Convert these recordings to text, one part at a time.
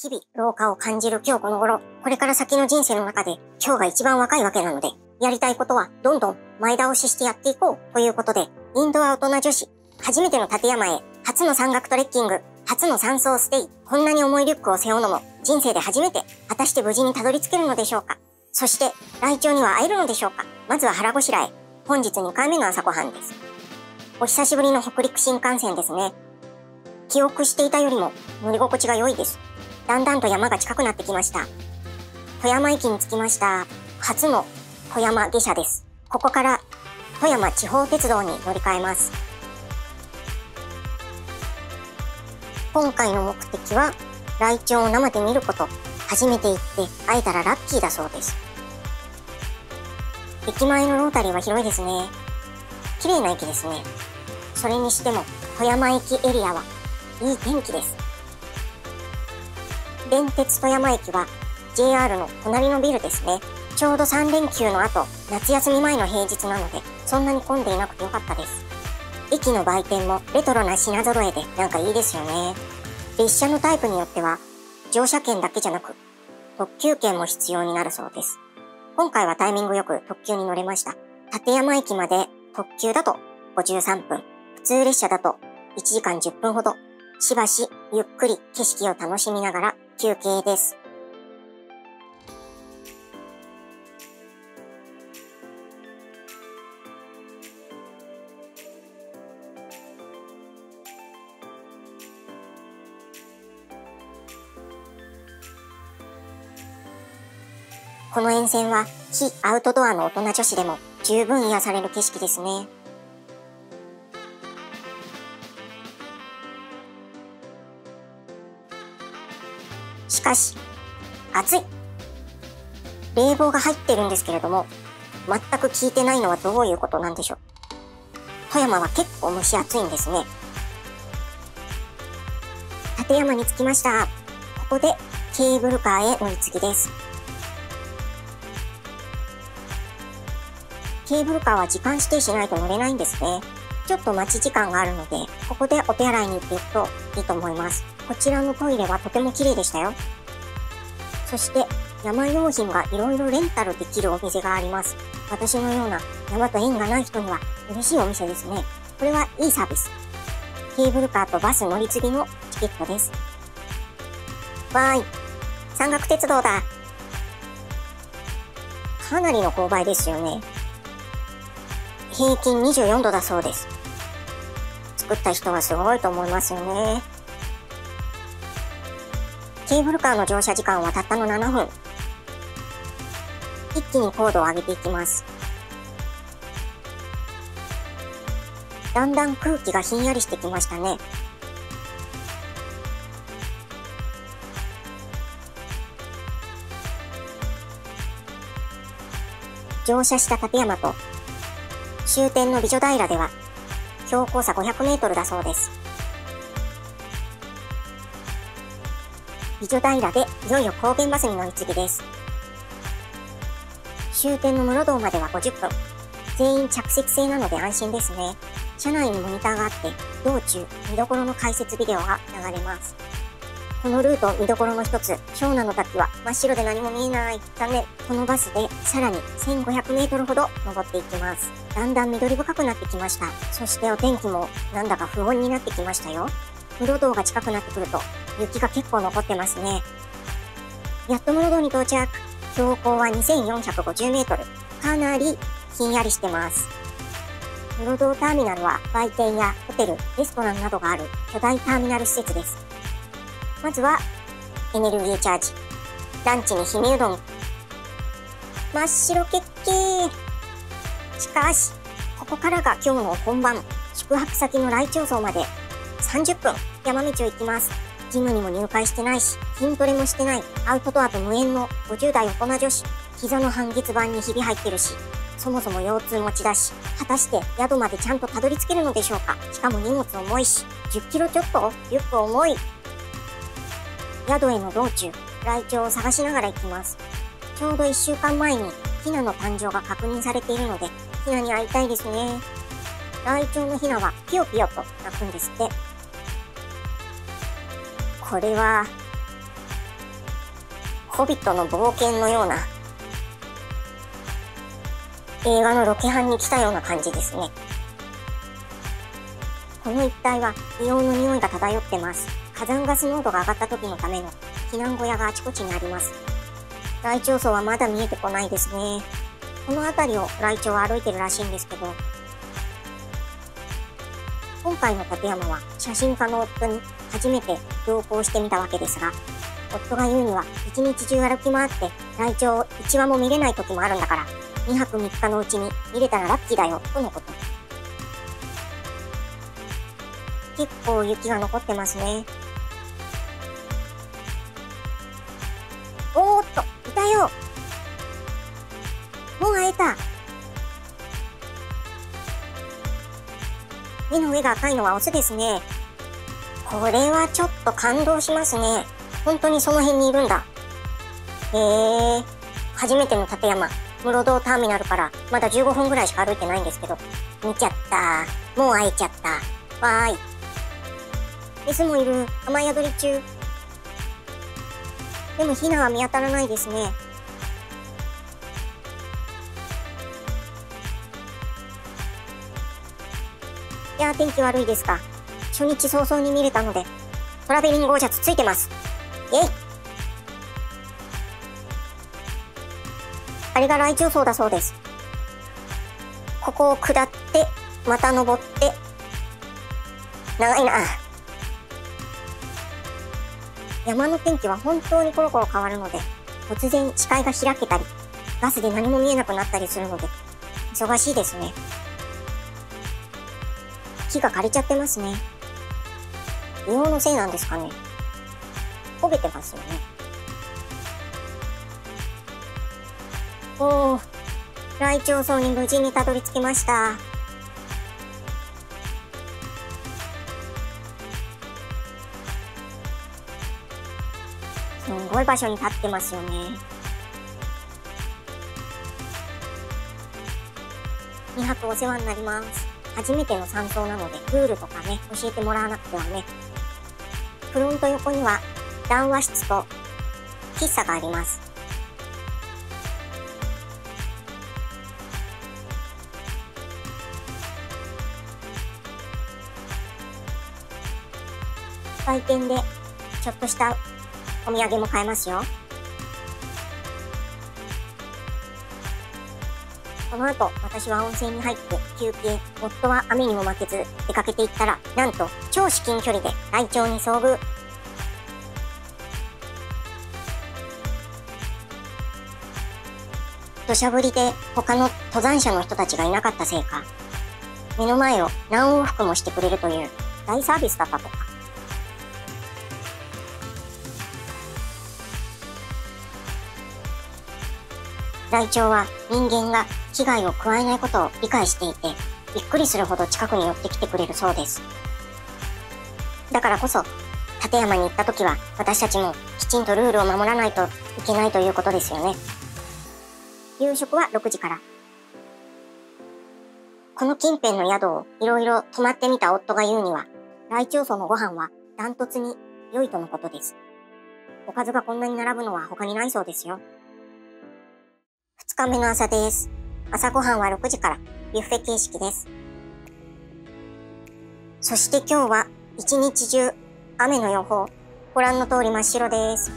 日々、老化を感じる今日この頃、これから先の人生の中で、今日が一番若いわけなので、やりたいことはどんどん前倒ししてやっていこうということで、インドア大人女子、初めての立山へ、初の山岳トレッキング、初の山荘ステイ、こんなに重いリュックを背負うのも、人生で初めて、果たして無事にたどり着けるのでしょうか。そして、ライチョウには会えるのでしょうか。まずは腹ごしらえ。本日2回目の朝ごはんです。お久しぶりの北陸新幹線ですね。記憶していたよりも乗り心地が良いです。だんだんと山が近くなってきました。富山駅に着きました。初の富山下車です。ここから富山地方鉄道に乗り換えます。今回の目的は、ライチョウを生で見ること。初めて行って会えたらラッキーだそうです。駅前のロータリーは広いですね。綺麗な駅ですね。それにしても、富山駅エリアはいい天気です。電鉄富山駅は JR の隣のビルですね。ちょうど3連休の後、夏休み前の平日なので、そんなに混んでいなくてよかったです。駅の売店もレトロな品揃えでなんかいいですよね。列車のタイプによっては、乗車券だけじゃなく、特急券も必要になるそうです。今回はタイミングよく特急に乗れました。立山駅まで特急だと53分、普通列車だと1時間10分ほど、しばしゆっくり景色を楽しみながら、休憩です。この沿線は非アウトドアの大人女子でも十分癒される景色ですね。しかし、暑い。冷房が入ってるんですけれども、全く効いてないのはどういうことなんでしょう。富山は結構蒸し暑いんですね。立山に着きました。ここでケーブルカーへ乗り継ぎです。ケーブルカーは時間指定しないと乗れないんですね。ちょっと待ち時間があるので、ここでお手洗いに行っていくといいと思います。こちらのトイレはとても綺麗でしたよ。そして、山用品がいろいろレンタルできるお店があります。私のような山と縁がない人には嬉しいお店ですね。これはいいサービス。ケーブルカーとバス乗り継ぎのチケットです。わーい、山岳鉄道だ。かなりの勾配ですよね。平均24度だそうです。作った人はすごいと思いますよね。ケーブルカーの乗車時間はたったの7分。一気に高度を上げていきます。だんだん空気がひんやりしてきましたね。乗車した立山と終点の美女平では標高差500メートルだそうです。美女平でいよいよ高原バスに乗り継ぎです。終点の室堂までは50分。全員着席制なので安心ですね。車内にモニターがあって、道中見どころの解説ビデオが流れます。このルート見どころの一つ、湘南の滝は真っ白で何も見えないため、このバスでさらに1500メートルほど登っていきます。だんだん緑深くなってきました。そしてお天気もなんだか不穏になってきましたよ。室堂が近くなってくると雪が結構残ってますね。やっと室堂に到着。標高は2450メートル。かなりひんやりしてます。室堂ターミナルは売店やホテル、レストランなどがある巨大ターミナル施設です。まずは、エネルギーチャージ。ランチに氷見うどん。真っ白けっけー。しかし、ここからが今日の本番。宿泊先の来鳥荘まで30分、山道を行きます。ジムにも入会してないし、筋トレもしてない、アウトドアと無縁の50代大人女子。膝の半月板にひび入ってるし、そもそも腰痛持ちだし、果たして宿までちゃんとたどり着けるのでしょうか。しかも荷物重いし、10キロちょっとリュック重い。宿への道中、ライチョウを探しながら行きます。ちょうど1週間前にヒナの誕生が確認されているので、ヒナに会いたいですね。ライチョウのヒナはピヨピヨと鳴くんですって。これは、ホビットの冒険のような映画のロケハンに来たような感じですね。この一帯は硫黄の匂いが漂ってます。火山ガス濃度が上がった時のための避難小屋があちこちにあります。ライチョウソウはまだ見えてこないですね。この辺りをライチョウは歩いてるらしいんですけど、今回の館山は写真家の夫に初めて同行してみたわけですが、夫が言うには一日中歩き回ってライチョウを1羽も見れない時もあるんだから、2泊3日のうちに見れたらラッキーだよ、とのこと。結構雪が残ってますね。おーっと、いたよ。もう会えた。目の上が赤いのはオスですね。これはちょっと感動しますね。本当にその辺にいるんだ。へえ。初めての館山。室堂ターミナルからまだ15分ぐらいしか歩いてないんですけど、見ちゃったー。もう会えちゃった。わーい。メスもいる。雨宿り中。でもヒナは見当たらないですね。いやー、天気悪いですが、初日早々に見れたので、トラベリングオーシャツついてます。イェイ。あれがライチョウソウだそうです。ここを下って、また登って、長いな。山の天気は本当にコロコロ変わるので、突然視界が開けたり、ガスで何も見えなくなったりするので、忙しいですね。木が枯れちゃってますね。硫黄のせいなんですかね。焦げてますよね。おー、ライチョウソウに無事にたどり着きました。すんごい場所に立ってますよね。2泊お世話になります。初めての山荘なので、ルールとかね、教えてもらわなくてはね。フロント横には、談話室と喫茶があります。売店で、ちょっとしたお土産も買えますよ。この後、私は温泉に入って休憩、夫は雨にも負けず出かけていったら、なんと超至近距離でライチョウに遭遇。土砂降りで他の登山者の人たちがいなかったせいか、目の前を何往復もしてくれるという大サービスだったとか。ライチョウは人間が危害を加えないことを理解していて、びっくりするほど近くに寄ってきてくれるそうです。だからこそ、館山に行った時は私たちもきちんとルールを守らないといけないということですよね。夕食は6時から。この近辺の宿をいろいろ泊まってみた夫が言うには、ライチョウソウのご飯はダントツに良いとのことです。おかずがこんなに並ぶのは他にないそうですよ。2日目の朝です。朝ごはんは6時からビュッフェ形式です。そして今日は一日中雨の予報。ご覧の通り真っ白です。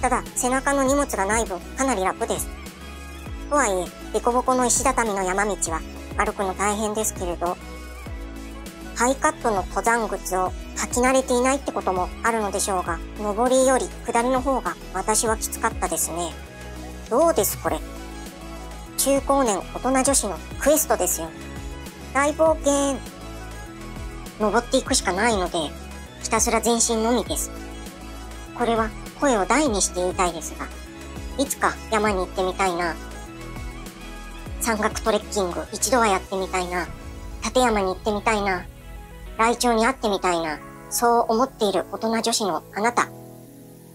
ただ背中の荷物がない分かなり楽です。とはいえ、凸凹の石畳の山道は歩くの大変ですけれど、ハイカットの登山靴を履き慣れていないってこともあるのでしょうが、上りより下りの方が私はきつかったですね。どうですこれ。中高年大人女子のクエストですよ。大冒険。登っていくしかないので、ひたすら前進のみです。これは声を大にして言いたいですが、いつか山に行ってみたいな。山岳トレッキング一度はやってみたいな。館山に行ってみたいな。ライチョウに会ってみたいな、そう思っている大人女子のあなた。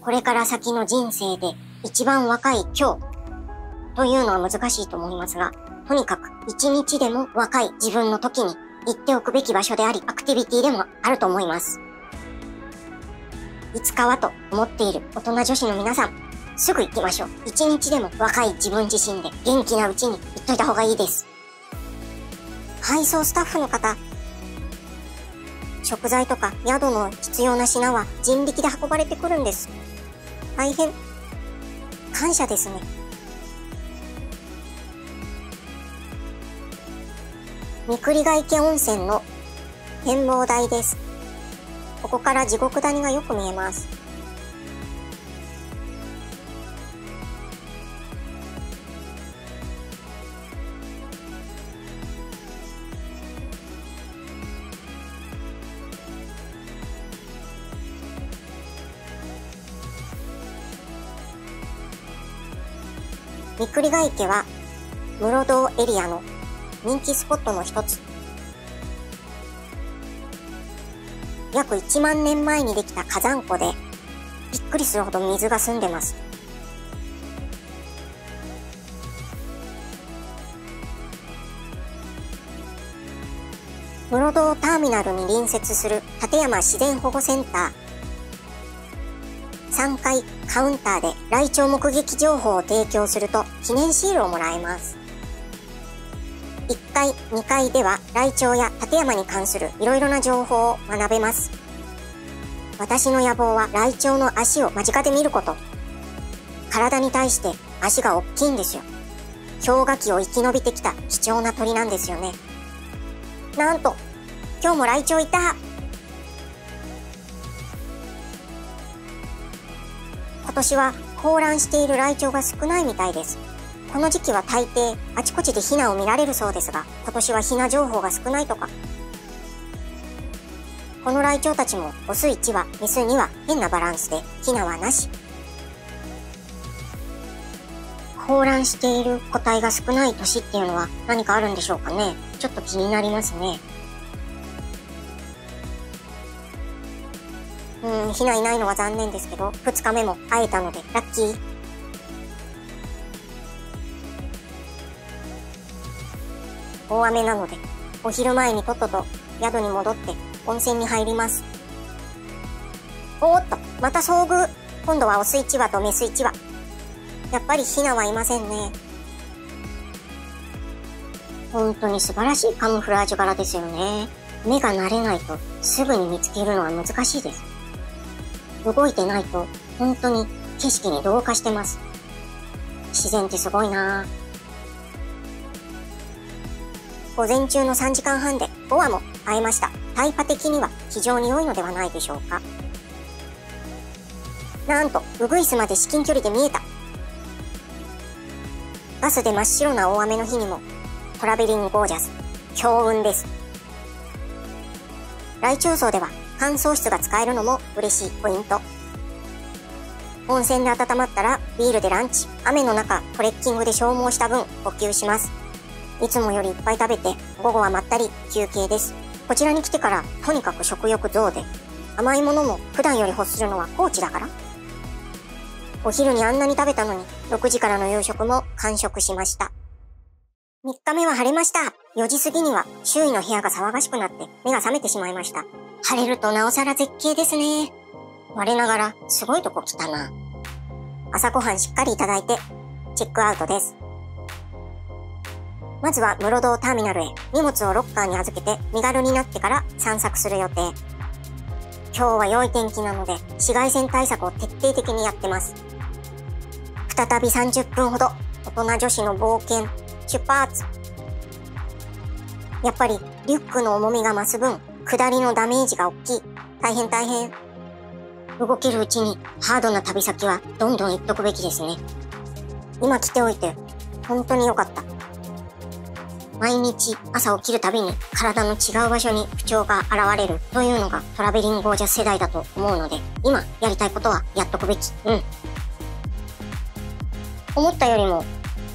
これから先の人生で一番若い今日というのは難しいと思いますが、とにかく一日でも若い自分の時に行っておくべき場所であり、アクティビティでもあると思います。いつかはと思っている大人女子の皆さん、すぐ行きましょう。一日でも若い自分自身で元気なうちに行っといた方がいいです。配送スタッフの方、食材とか宿の必要な品は人力で運ばれてくるんです。大変。感謝ですね。御栗ヶ池温泉の展望台です。ここから地獄谷がよく見えます。御栗ヶ池は室堂エリアの人気スポットの一つ。約1万年前にできた火山湖で、びっくりするほど水が澄んでます。室堂ターミナルに隣接する立山自然保護センター。3階カウンターで来鳥目撃情報を提供すると記念シールをもらえます。1階、2階では、ライチョウや立山に関するいろいろな情報を学べます。私の野望は、ライチョウの足を間近で見ること。体に対して足が大きいんですよ。氷河期を生き延びてきた貴重な鳥なんですよね。なんと、今日もライチョウいた！今年は、放卵しているライチョウが少ないみたいです。この時期は大抵あちこちでヒナを見られるそうですが、今年はヒナ情報が少ないとか。このライチョウたちもオス1羽、メス2羽、変なバランスでヒナはなし。放卵している個体が少ない年っていうのは何かあるんでしょうかね。ちょっと気になりますね。ヒナいないのは残念ですけど、2日目も会えたのでラッキー。大雨なので、お昼前にとっとと宿に戻って温泉に入ります。おーっと、また遭遇。今度はオス1羽とメス1羽。やっぱりヒナはいませんね。本当に素晴らしいカムフラージュ柄ですよね。目が慣れないとすぐに見つけるのは難しいです。動いてないと本当に景色に同化してます。自然ってすごいなぁ。午前中の3時間半で5羽も会えました。タイパ的には非常に良いのではないでしょうか。なんと、ウグイスまで至近距離で見えた。バスで真っ白な大雨の日にも、トラベリングゴージャス、強運です。来鳥荘では乾燥室が使えるのも嬉しいポイント。温泉で温まったらビールでランチ、雨の中トレッキングで消耗した分補給します。いつもよりいっぱい食べて、午後はまったり休憩です。こちらに来てから、とにかく食欲増で、甘いものも普段より欲するのは高知だから。お昼にあんなに食べたのに、6時からの夕食も完食しました。3日目は晴れました。4時過ぎには周囲の部屋が騒がしくなって目が覚めてしまいました。晴れるとなおさら絶景ですね。我ながらすごいとこ来たな。朝ごはんしっかりいただいて、チェックアウトです。まずは室堂ターミナルへ荷物をロッカーに預けて身軽になってから散策する予定。今日は良い天気なので紫外線対策を徹底的にやってます。再び30分ほど大人女子の冒険出発。やっぱりリュックの重みが増す分下りのダメージが大きい。大変大変。動けるうちにハードな旅先はどんどん行っとくべきですね。今来ておいて本当に良かった。毎日朝起きるたびに体の違う場所に不調が現れるというのがトラベリンゴージャス世代だと思うので、今やりたいことはやっとくべき。思ったよりも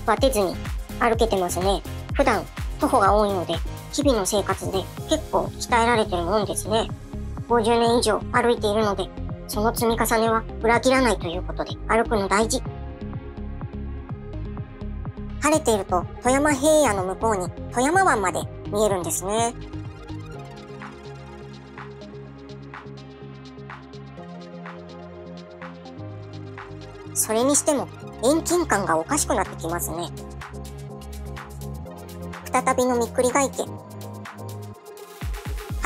バテずに歩けてますね。普段徒歩が多いので、日々の生活で結構鍛えられてるもんですね。50年以上歩いているので、その積み重ねは裏切らないということで、歩くの大事。晴れていると富山平野の向こうに富山湾まで見えるんですね。それにしても遠近感がおかしくなってきますね。再びのみっくりが池。晴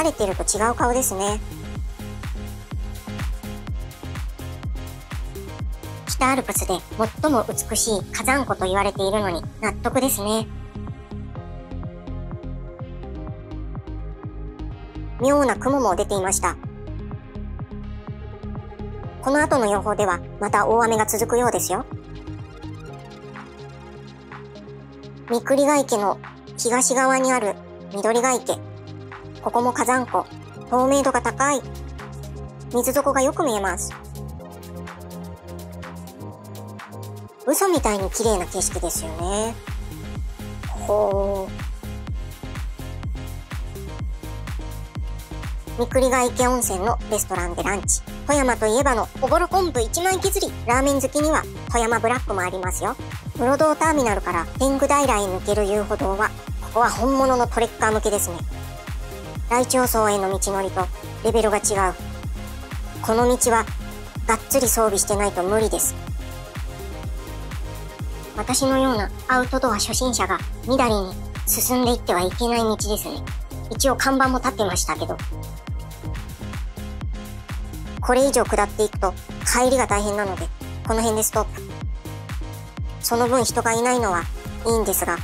れてると違う顔ですね。北アルプスで最も美しい火山湖と言われているのに納得ですね。妙な雲も出ていました。この後の予報ではまた大雨が続くようですよ。みっくりが池の東側にある緑が池。ここも火山湖。透明度が高い。水底がよく見えます。嘘みたいに綺麗な景色ですよね。ほう。みっくりが池温泉のレストランでランチ。富山といえばのおぼろ昆布一枚削り。ラーメン好きには富山ブラックもありますよ。室堂ターミナルから天狗平へ抜ける遊歩道は、ここは本物のトレッカー向けですね。大長層への道のりとレベルが違う。この道はがっつり装備してないと無理です。私のようなアウトドア初心者がみだりに進んでいってはいけない道ですね。一応看板も立ってましたけど。これ以上下っていくと帰りが大変なので、この辺でストップ。その分人がいないのはいいんですが。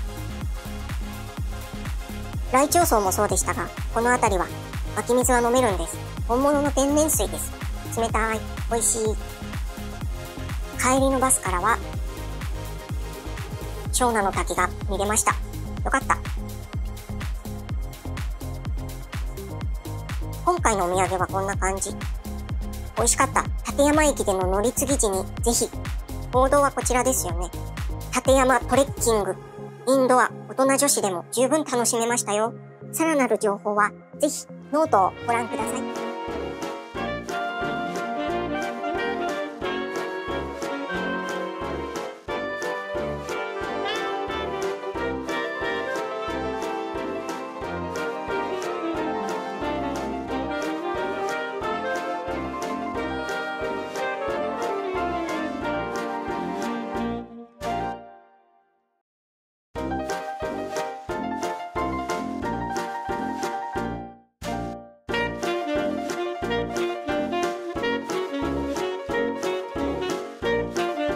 来長層もそうでしたが、この辺りは湧き水は飲めるんです。本物の天然水です。冷たい。美味しい。帰りのバスからは、湘南の滝が見れました。よかった。今回のお土産はこんな感じ。美味しかった。立山駅での乗り継ぎ時にぜひ。王道はこちらですよね。立山トレッキング。インドは大人女子でも十分楽しめましたよ。さらなる情報はぜひノートをご覧ください。